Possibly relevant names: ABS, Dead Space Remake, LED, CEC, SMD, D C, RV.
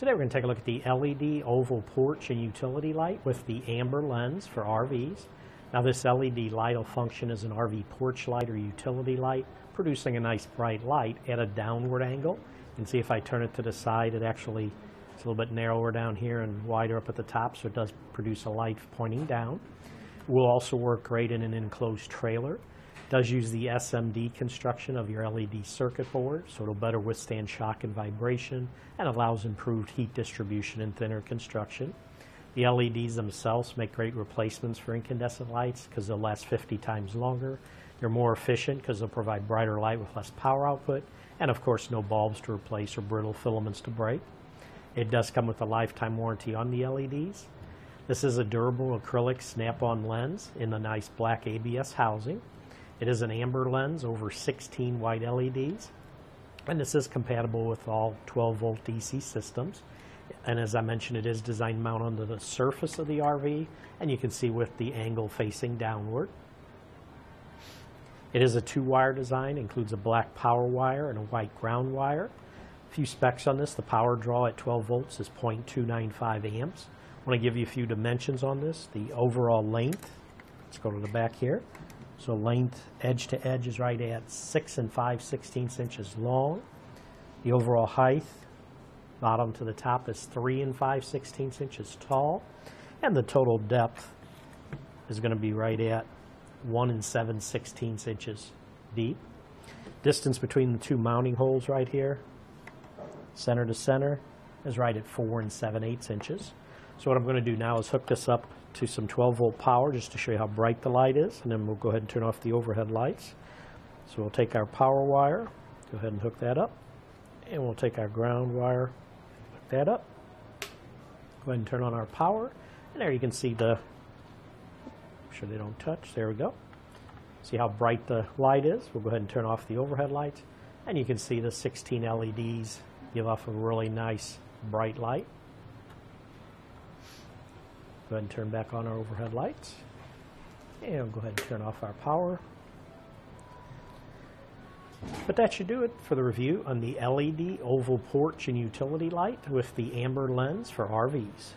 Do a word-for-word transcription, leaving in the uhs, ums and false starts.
Today we're going to take a look at the L E D oval porch and utility light with the amber lens for R Vs. Now this L E D light will function as an R V porch light or utility light, producing a nice bright light at a downward angle. And see if I turn it to the side, it actually is a little bit narrower down here and wider up at the top, so it does produce a light pointing down. It will also work great in an enclosed trailer. It does use the S M D construction of your L E D circuit board, so it'll better withstand shock and vibration and allows improved heat distribution and thinner construction. The L E Ds themselves make great replacements for incandescent lights because they'll last fifty times longer. They're more efficient because they'll provide brighter light with less power output, and of course no bulbs to replace or brittle filaments to break. It does come with a lifetime warranty on the L E Ds. This is a durable acrylic snap-on lens in a nice black A B S housing. It is an amber lens over sixteen white L E Ds, and this is compatible with all twelve volt D C systems. And as I mentioned, it is designed to mount onto the surface of the R V, and you can see with the angle facing downward. It is a two-wire design, includes a black power wire and a white ground wire. A few specs on this: the power draw at twelve volts is zero point two nine five amps. I want to give you a few dimensions on this. The overall length, let's go to the back here. So length edge to edge is right at six and five sixteenths inches long. The overall height, bottom to the top, is three and five sixteenths inches tall, and the total depth is going to be right at one and seven sixteenths inches deep. Distance between the two mounting holes right here, center to center, is right at four and seven eighths inches. So what I'm going to do now is hook this up to some twelve volt power just to show you how bright the light is, and then we'll go ahead and turn off the overhead lights. So we'll take our power wire, go ahead and hook that up, and we'll take our ground wire, hook that up, go ahead and turn on our power, and there you can see the, make sure they don't touch, there we go. See how bright the light is. We'll go ahead and turn off the overhead lights, and you can see the sixteen L E Ds give off a really nice bright light. Go ahead and turn back on our overhead lights, and we'll go ahead and turn off our power. But that should do it for the review on the L E D oval porch and utility light with the amber lens for R Vs.